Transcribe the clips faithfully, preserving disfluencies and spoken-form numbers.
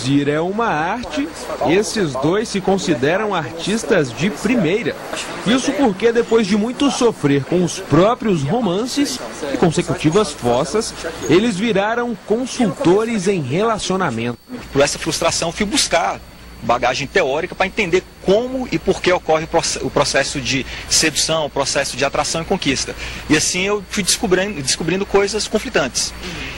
Produzir é uma arte, esses dois se consideram artistas de primeira. Isso porque depois de muito sofrer com os próprios romances e consecutivas fossas, eles viraram consultores em relacionamento. Por essa frustração, eu fui buscar bagagem teórica para entender como e por que ocorre o processo de sedução, o processo de atração e conquista. E assim eu fui descobrindo, descobrindo coisas conflitantes.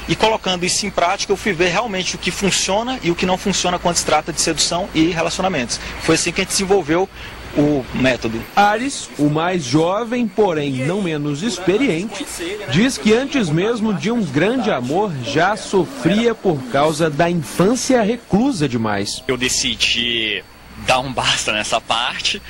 E colocando isso em prática, eu fui ver realmente o que funciona e o que não funciona quando se trata de sedução e relacionamentos. Foi assim que a gente desenvolveu o método. Ares, o mais jovem, porém não menos experiente, diz que antes mesmo de um grande amor já sofria por causa da infância reclusa demais. Eu decidi dar um basta nessa parte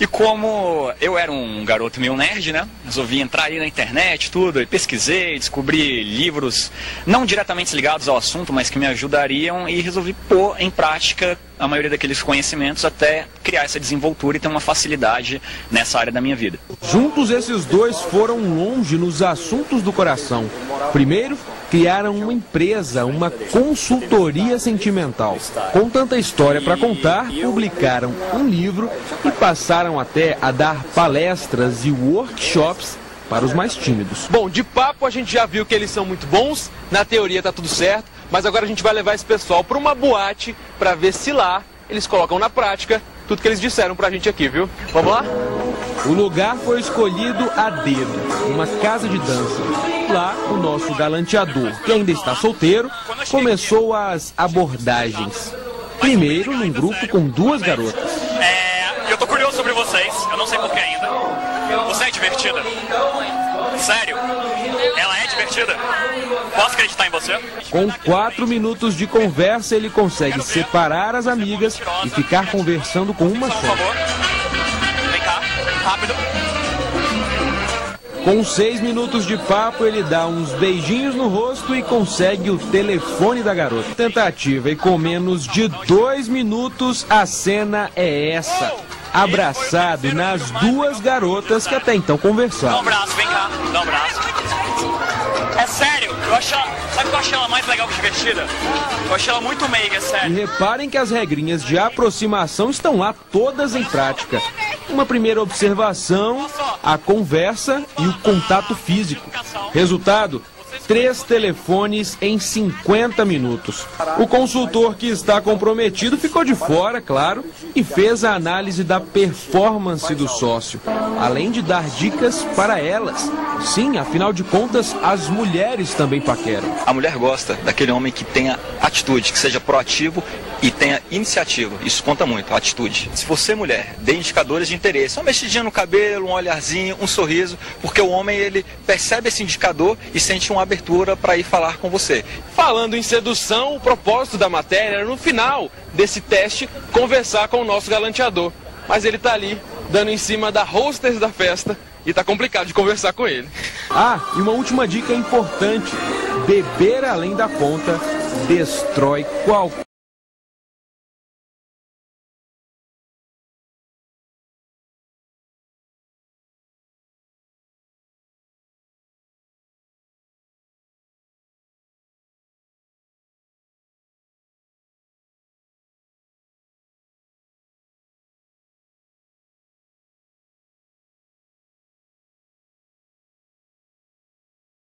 e, como eu era um garoto meio nerd, né, resolvi entrar aí na internet tudo e pesquisei, descobri livros não diretamente ligados ao assunto, mas que me ajudariam, e resolvi pôr em prática a maioria daqueles conhecimentos até criar essa desenvoltura e ter uma facilidade nessa área da minha vida. Juntos, esses dois foram longe nos assuntos do coração. Primeiro, criaram uma empresa, uma consultoria sentimental. Com tanta história para contar, publicaram um livro e passaram até a dar palestras e workshops para os mais tímidos. Bom, de papo a gente já viu que eles são muito bons, na teoria tá tudo certo, mas agora a gente vai levar esse pessoal para uma boate para ver se lá eles colocam na prática tudo que eles disseram pra gente aqui, viu? Vamos lá? O lugar foi escolhido a dedo, uma casa de dança. Lá, o nosso galanteador, que ainda está solteiro, começou as abordagens. Primeiro, num grupo com duas garotas. É, eu tô curioso sobre vocês, eu não sei porquê ainda. Você é divertida? Sério? Ela é divertida? Posso acreditar em você? Com quatro minutos de conversa, ele consegue separar as amigas e ficar conversando com uma só. Por favor. Vem cá, rápido. Com seis minutos de papo, ele dá uns beijinhos no rosto e consegue o telefone da garota. Tentativa, e com menos de dois minutos, a cena é essa. Abraçado nas duas garotas que até então conversaram. Dá um braço, vem cá, dá um braço. É sério, eu acho ela... sabe o que eu achei ela mais legal que divertida? Eu achei ela muito meiga, sério. E reparem que as regrinhas de aproximação estão lá todas em prática. Uma primeira observação, a conversa e o contato físico. Resultado? Três telefones em cinquenta minutos. O consultor que está comprometido ficou de fora, claro, e fez a análise da performance do sócio, além de dar dicas para elas. Sim, afinal de contas, as mulheres também paqueram. A mulher gosta daquele homem que tenha atitude, que seja proativo e tenha iniciativa. Isso conta muito, a atitude. Se você, mulher, dê indicadores de interesse, uma mexidinha no cabelo, um olharzinho, um sorriso, porque o homem, ele percebe esse indicador e sente uma abertura para ir falar com você. Falando em sedução, o propósito da matéria era, no final desse teste, conversar com o nosso galanteador. Mas ele tá ali, dando em cima da hostess da festa, e tá complicado de conversar com ele. Ah, e uma última dica importante. Beber além da conta destrói qualquer...